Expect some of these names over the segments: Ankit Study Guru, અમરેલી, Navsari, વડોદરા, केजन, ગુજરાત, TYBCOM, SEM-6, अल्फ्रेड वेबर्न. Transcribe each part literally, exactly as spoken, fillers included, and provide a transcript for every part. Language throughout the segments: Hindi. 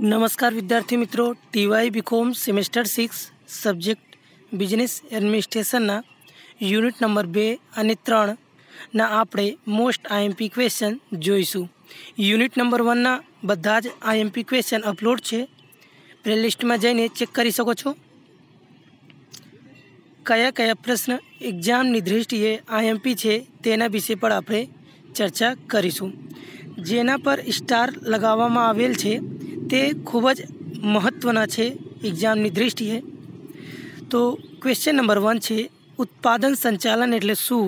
नमस्कार विद्यार्थी मित्रों, TY BCom semester six subject business administration unit number बे अने त्रण ना आपणे मोस्ट आईएमपी क्वेश्चन जोईशुं। यूनिट नंबर वन ना बधा ज आईएमपी क्वेश्चन अपलॉड छे, प्लेलिस्ट में जईने चेक करी शको छो। कया कया प्रश्न एग्जाम नी दृष्टिए आईएमपी छे तेना विषे पर आपणे चर्चा करीशुं। जेना पर स्टार लगावामां आवेल छे ते खूबज महत्वना है एग्जाम की दृष्टिए। तो क्वेश्चन नंबर वन है उत्पादन संचालन एटले शू,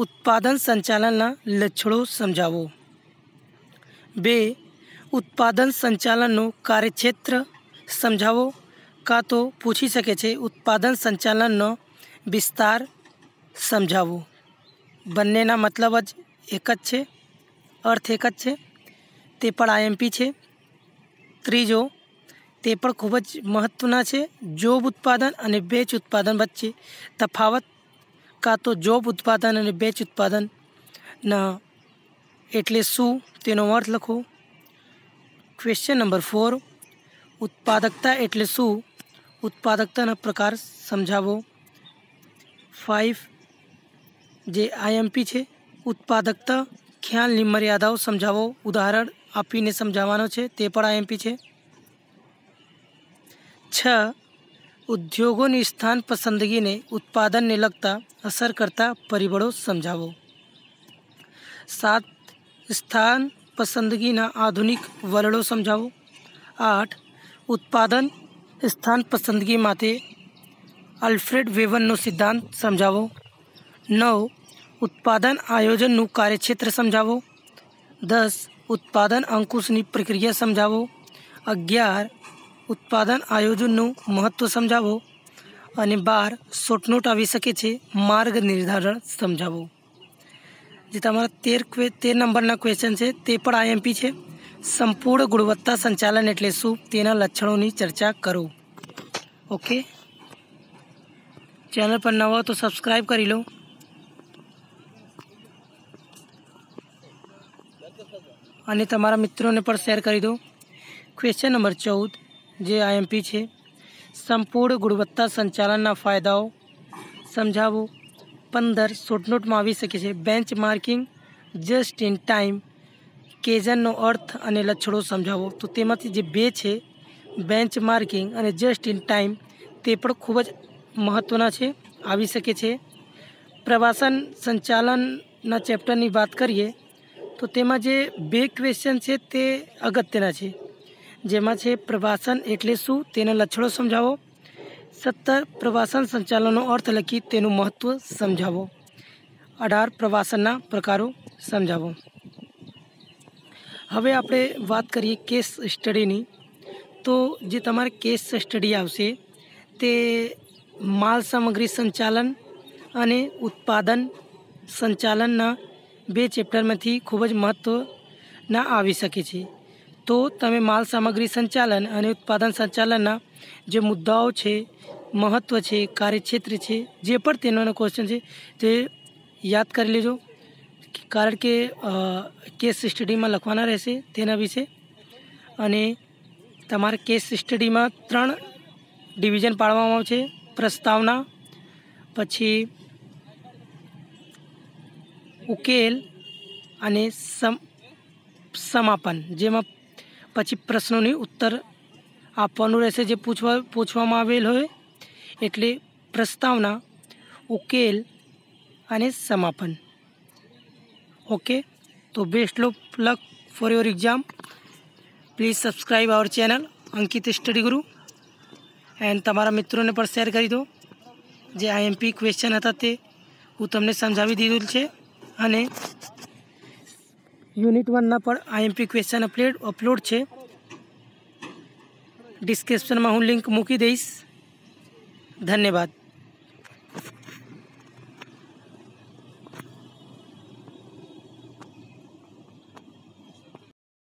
उत्पादन संचालन लक्षणों समझावो। बे उत्पादन संचालन कार्यक्षेत्र समझावो, का तो पूछी सके उत्पादन संचालन विस्तार समझावो। बन्नेना मतलब ज एक है, अर्थ एक है, ते पण आईएमपी है। तीजो ते पण खूब ज महत्वना है जॉब उत्पादन और बेच उत्पादन वच्चे तफावत, का तो जॉब उत्पादन और बेच उत्पादन ना एटले शू तेनो अर्थ लखो। क्वेश्चन नंबर फोर उत्पादकता एटले शू, उत्पादकता प्रकार समझावो। फाइव जे आईएमपी है उत्पादकता ख्याल नी मर्यादाओं समझावो, उदाहरण आपीने समझावानो छे ते पण आईएमपी छे। छ उद्योगों नी स्थान पसंदगी ने उत्पादन ने लगता असर करता परिबळों समझावो। सात स्थान पसंदगी ना आधुनिक वलणों समझावो। आठ उत्पादन स्थान पसंदगी माटे अल्फ्रेड वेबर्न नो सिद्धांत समझावो। नौ उत्पादन आयोजन नु कार्यक्षेत्र समझावो। दस उत्पादन अंकुश नी प्रक्रिया समझावो। अग्यार उत्पादन आयोजन नु महत्व समझावो। अने बार शॉर्टनोट आवी सके छे मार्ग निर्धारण समझावो। जे तमारा तेर क्वे तेर नंबरना क्वेश्चन छे ते पण आईएमपी छे। संपूर्ण गुणवत्ता संचालन एटले शुं तेना लक्षणों नी चर्चा करो। ओके, चैनल पर नवा हो तो सब्सक्राइब करी लो। अने तमारा मित्रों ने पर शेर करी दो। क्वेश्चन नंबर चौदह जे आईएमपी है संपूर्ण गुणवत्ता संचालन फायदाओं समझावो। पंदर शॉर्टनोट में आ सके benchmarking, just in time, केजन अर्थ और लक्षणों समझावो। तो जे बे है बेंच मार्किंग और जस्ट इन टाइम ते पण खूब ज महत्वना है, आ सके। प्रवासन संचालन चैप्टर की बात करिए तो तेमा जे बे क्वेश्चन है ते अगत्यना है, जेमा है प्रवासन एटले शू तेना लक्षणों समझावो। सत्तर प्रवासन संचालनों अर्थ लखी तेनु महत्व समझावो। अठार प्रवासनना प्रकारों समझावो। हवे आपणे बात करिए केस स्टडीनी। तो जे तमारे केस स्टडी आवशे ते माल सामग्री संचालन अने उत्पादन संचालनना बे चैप्टर में खूब ज महत्व ना आवी सके छे। तो तमे माल सामग्री संचालन और उत्पादन संचालन जो मुद्दाओं है, महत्व है, कार्यक्षेत्र है, जे पर तेना क्वेश्चन है तो याद कर लीजो, कारण के केस स्टडी में लखवाना रहेशे तेना विषे। अने तमारे केस स्टडी में त्रण डिविजन पाडवामां आवशे, प्रस्तावना, पछी उकेल अने सम समापन, जेमा पछी प्रश्नों उत्तर आपवानुं रहेशे जे पूछवा पूछवामां आवेल होय। एटले प्रस्तावना, उकेल अने समापन। ओके, तो best of luck for your exam. Please subscribe our channel Ankit study Guru and तमारा मित्रों ने पर शेर करी दो। जे आईएमपी क्वेश्चन था ते हूँ तमने समझावी दीधुं छे। अने यूनिट वन पर आईएमपी क्वेश्चन अपलेट अपलोड है, डिस्क्रिप्शन में हूँ लिंक मूकी दईश। धन्यवाद।